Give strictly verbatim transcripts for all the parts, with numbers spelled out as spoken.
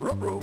Ruh-roh.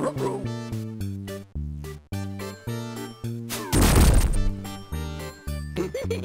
Ruh-roh. We'll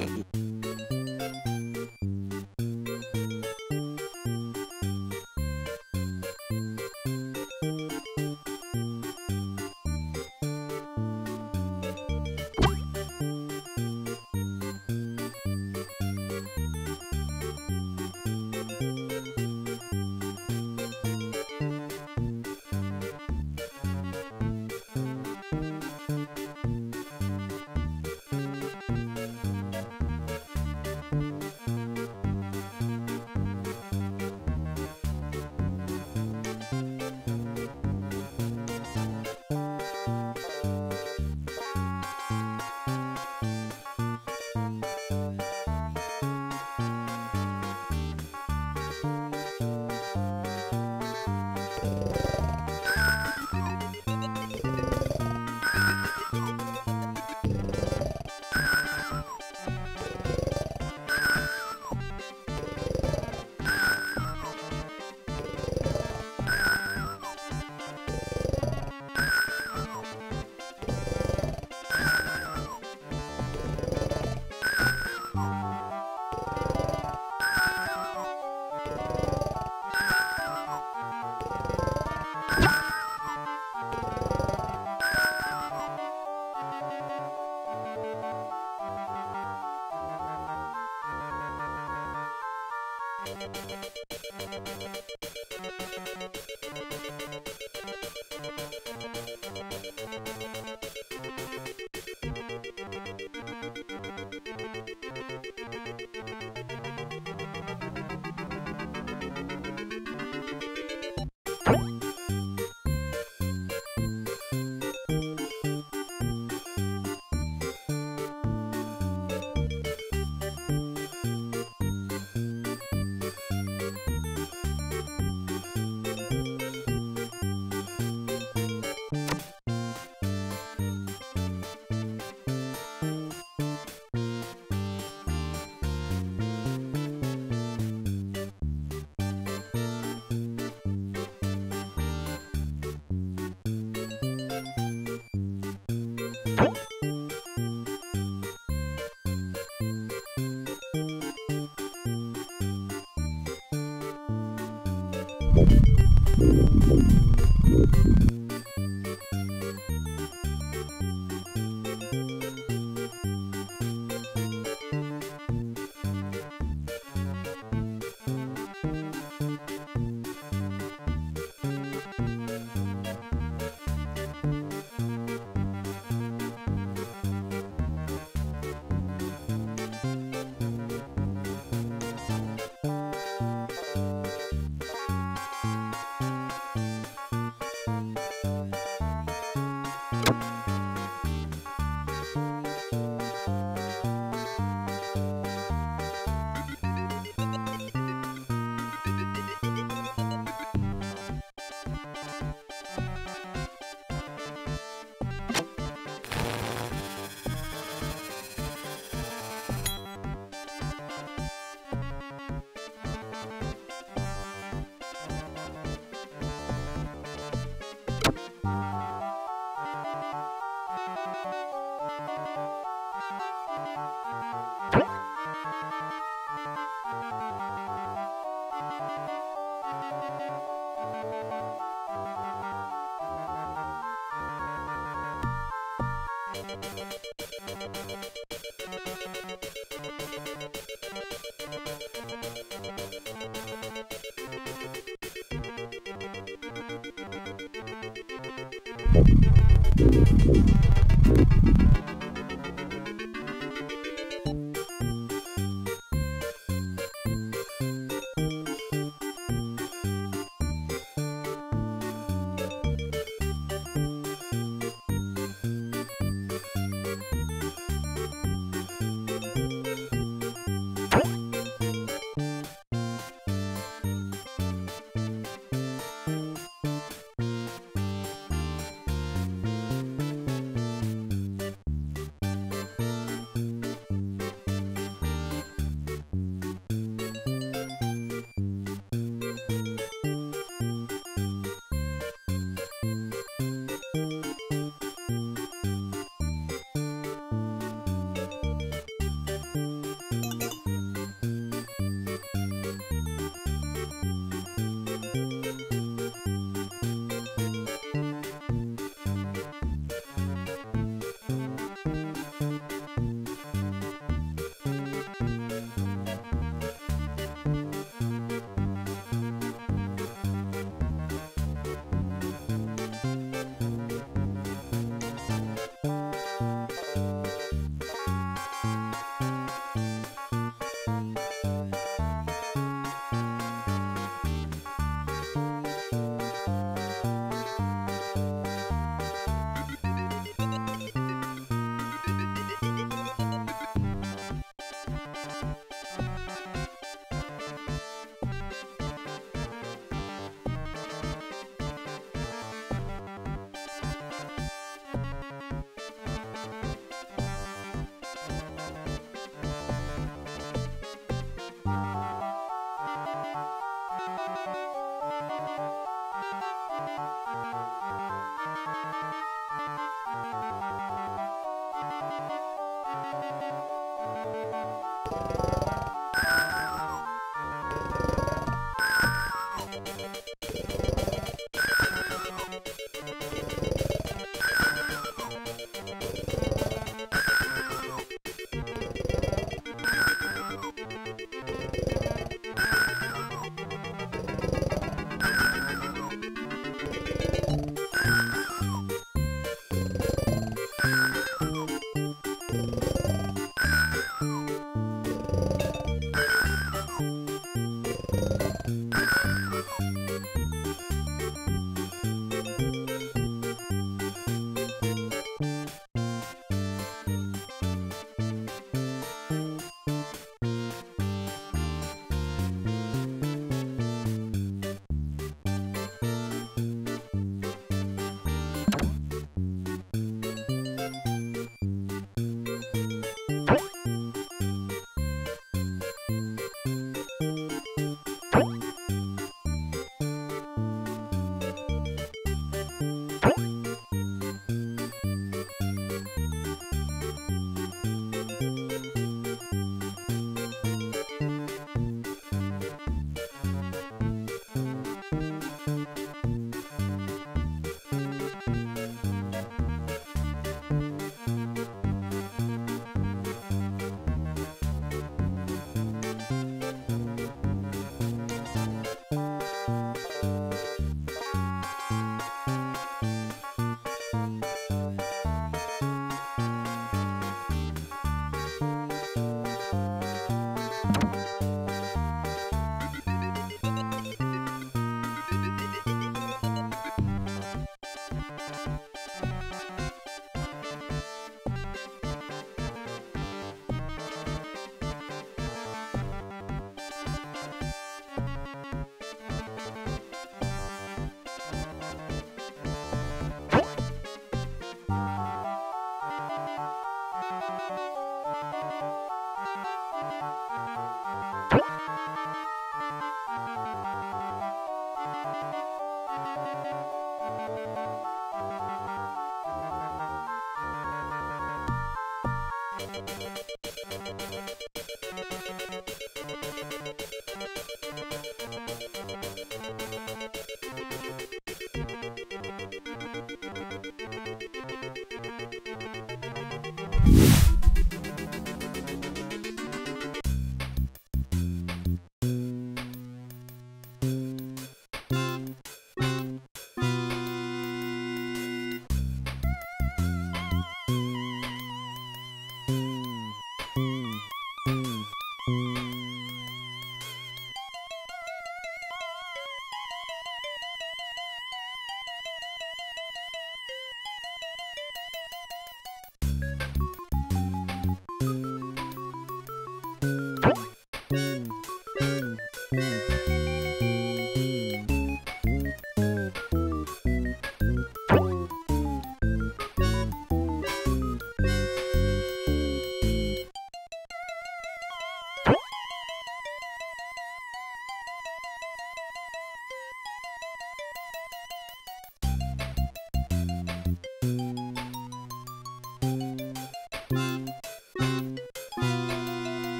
be right back.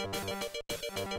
We'll be right back.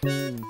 Thank you.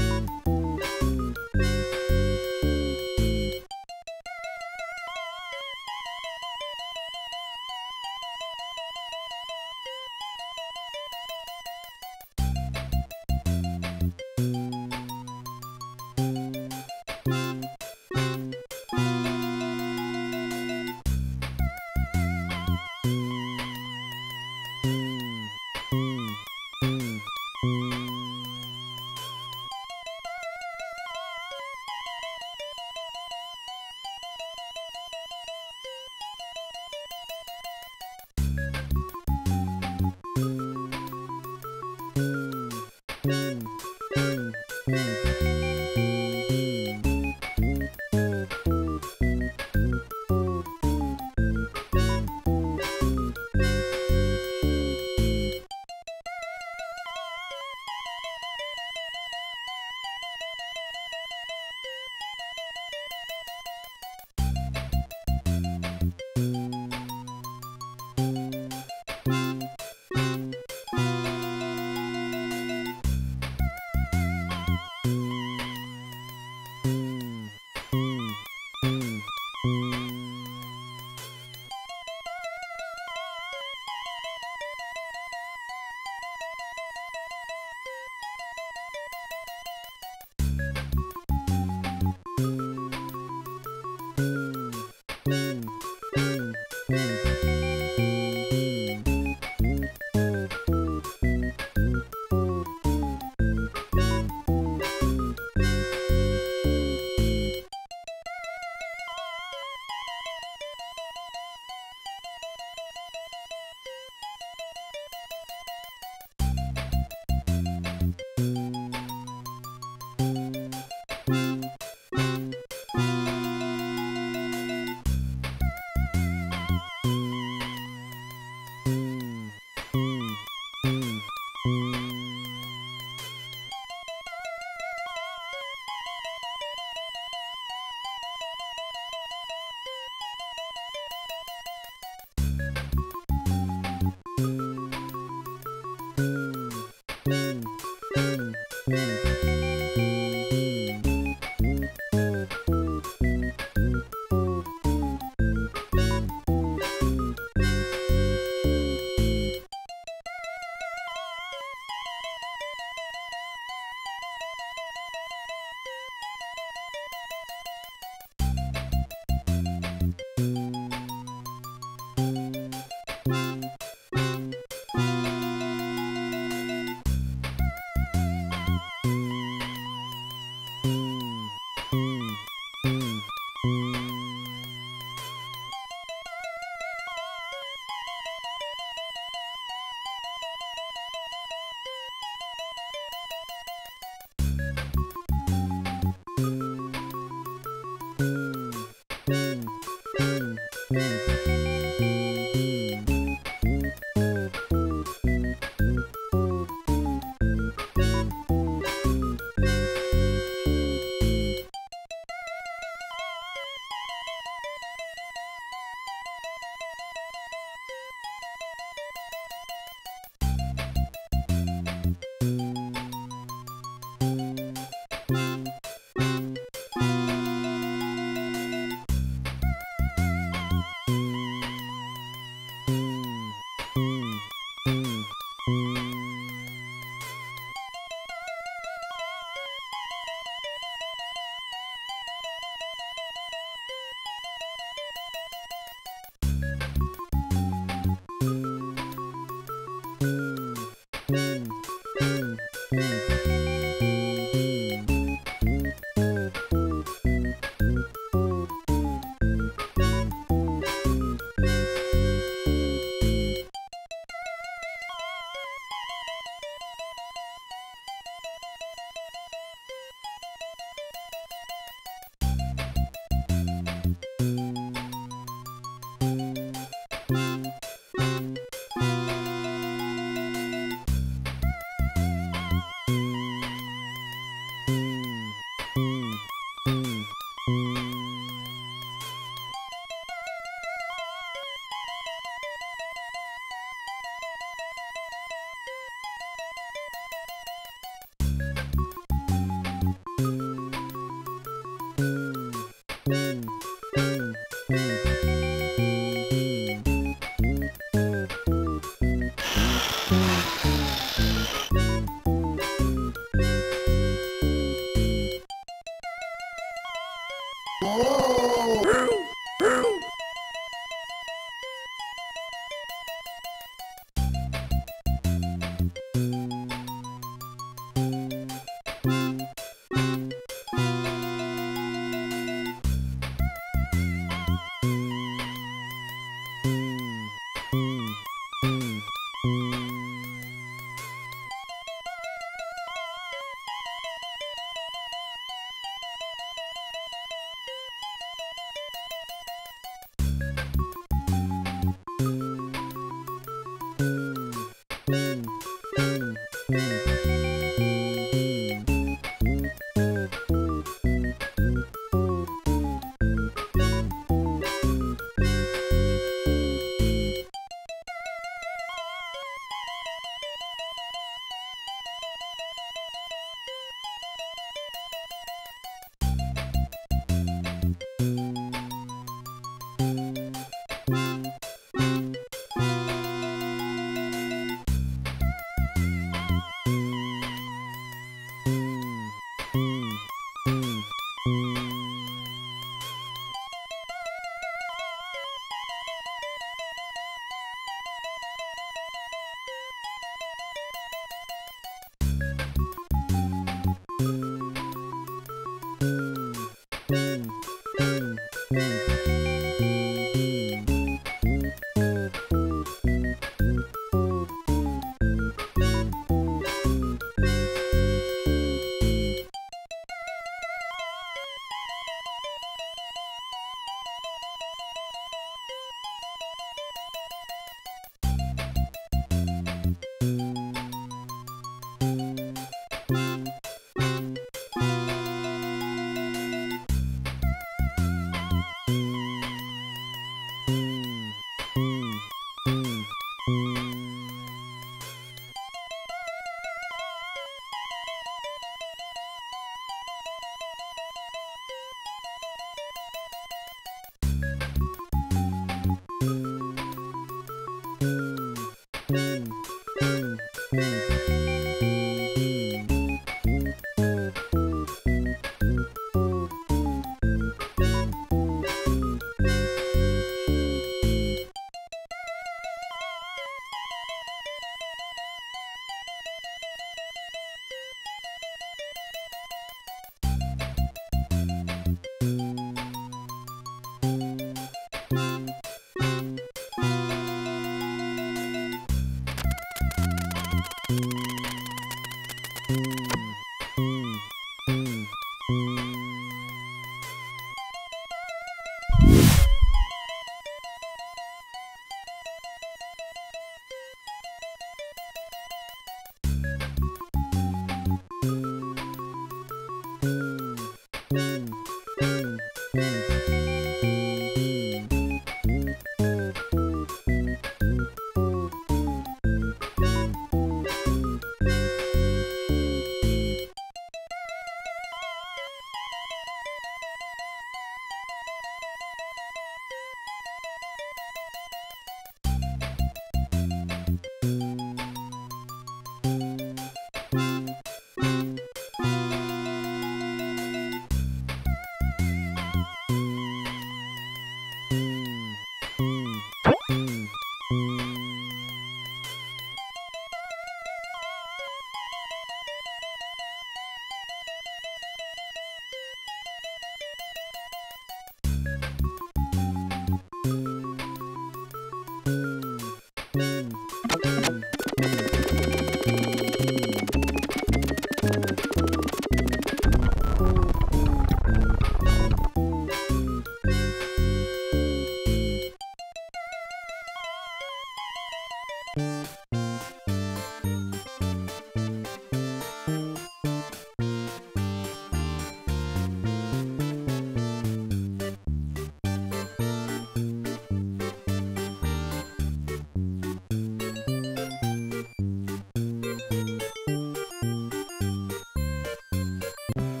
You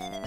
Bye.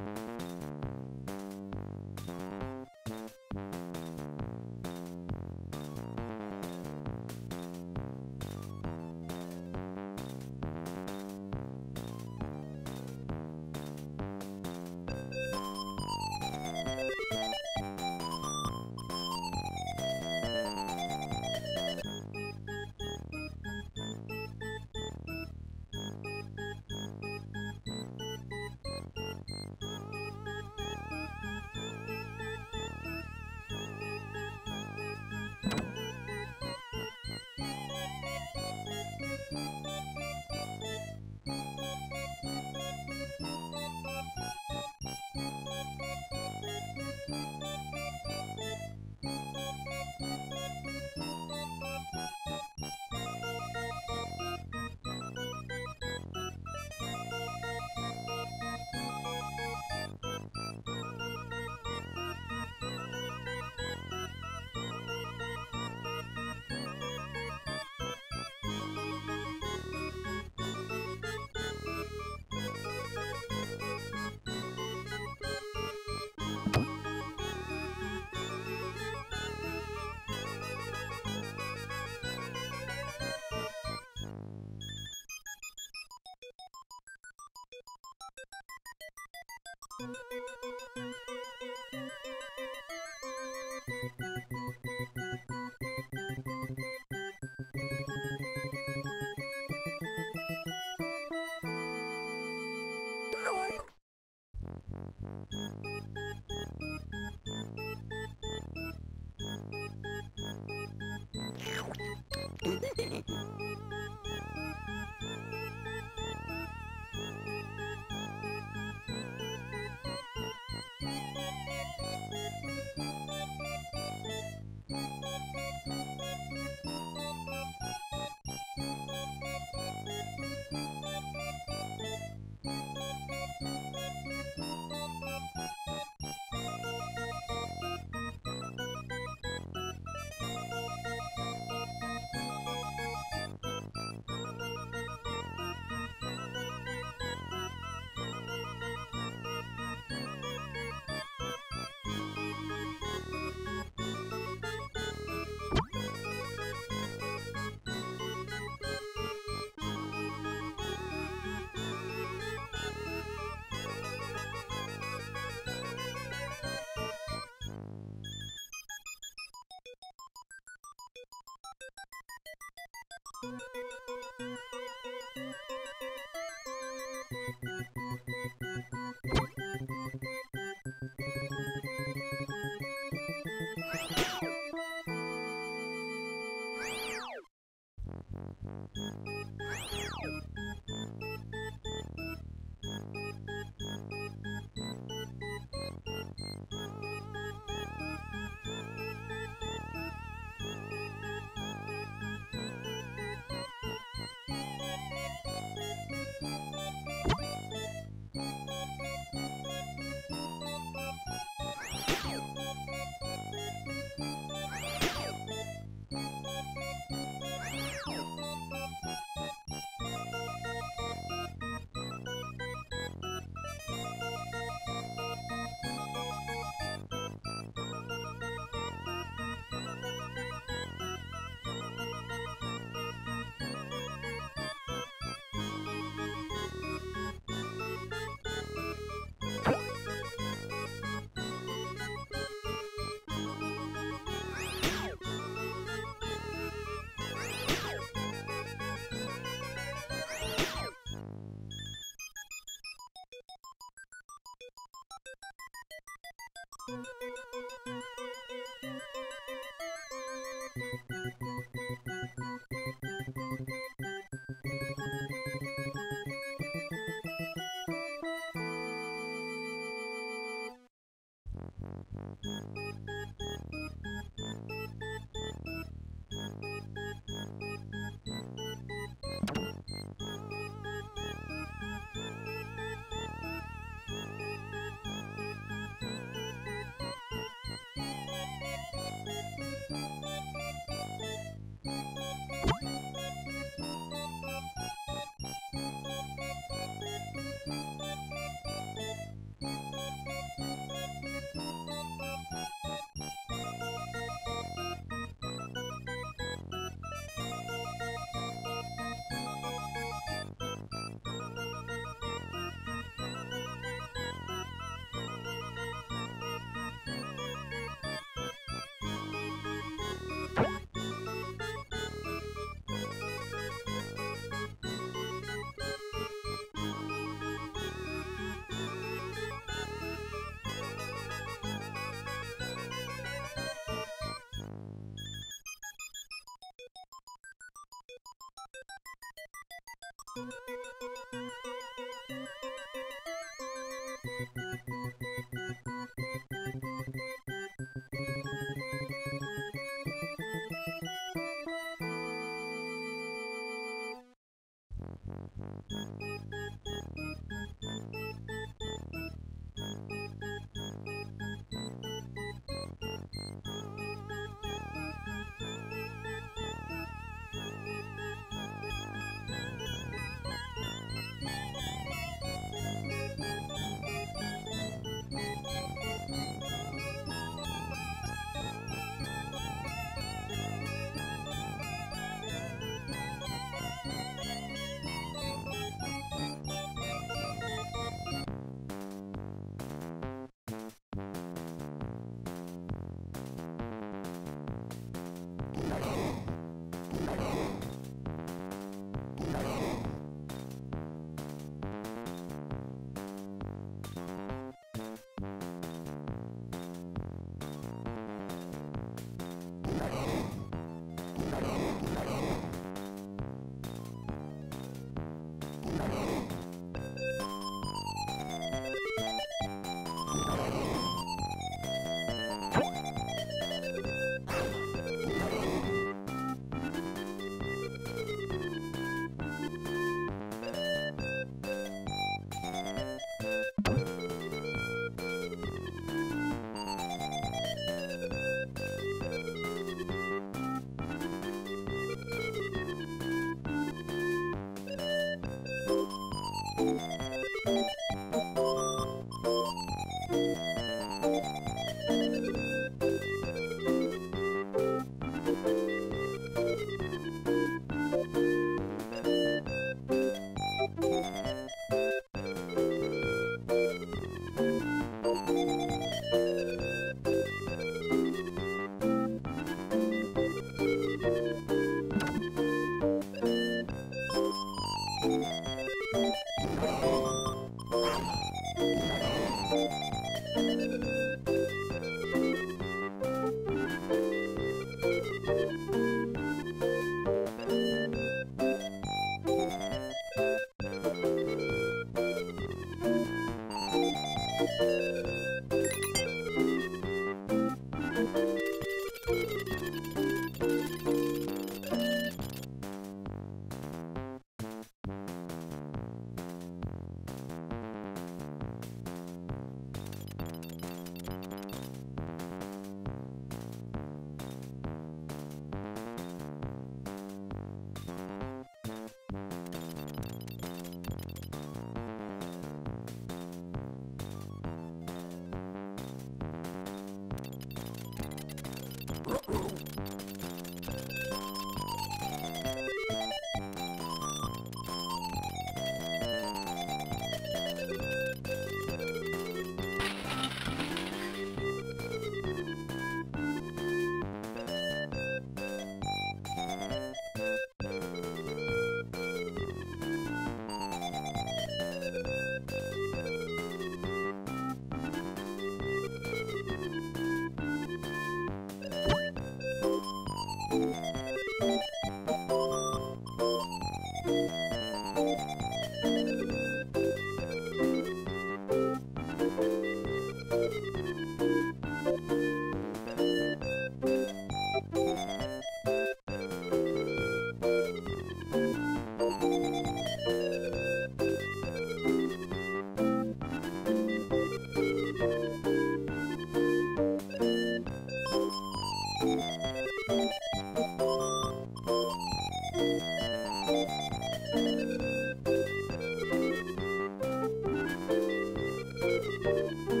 Thank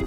you.